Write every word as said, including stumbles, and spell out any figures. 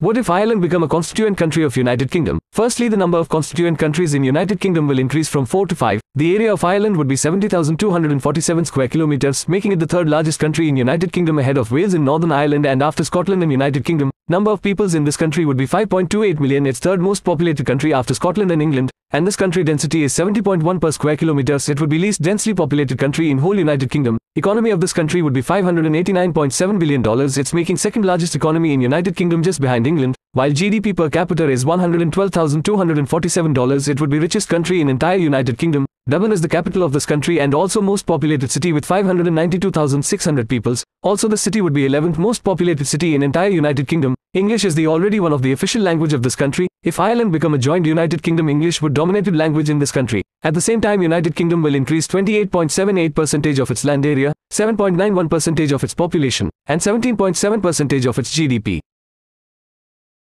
What if Ireland become a constituent country of United Kingdom? Firstly, the number of constituent countries in United Kingdom will increase from four to five. The area of Ireland would be seventy thousand two hundred forty-seven square kilometers, making it the third largest country in United Kingdom ahead of Wales and Northern Ireland and after Scotland and United Kingdom. Number of peoples in this country would be five point two eight million, its third most populated country after Scotland and England, and this country density is seventy point one per square kilometers. It would be least densely populated country in whole United Kingdom. Economy of this country would be five hundred eighty-nine point seven billion dollars. It's making second largest economy in United Kingdom just behind England, while G D P per capita is one hundred twelve thousand two hundred forty-seven dollars. It would be richest country in entire United Kingdom. Dublin is the capital of this country and also most populated city with five hundred ninety-two thousand six hundred peoples. Also, the city would be eleventh most populated city in entire United Kingdom. English is the already one of the official language of this country. If Ireland become a joined United Kingdom, English would dominated language in this country. At the same time, United Kingdom will increase twenty-eight point seven eight percent of its land area, seven point nine one percent of its population, and seventeen point seven percent of its G D P.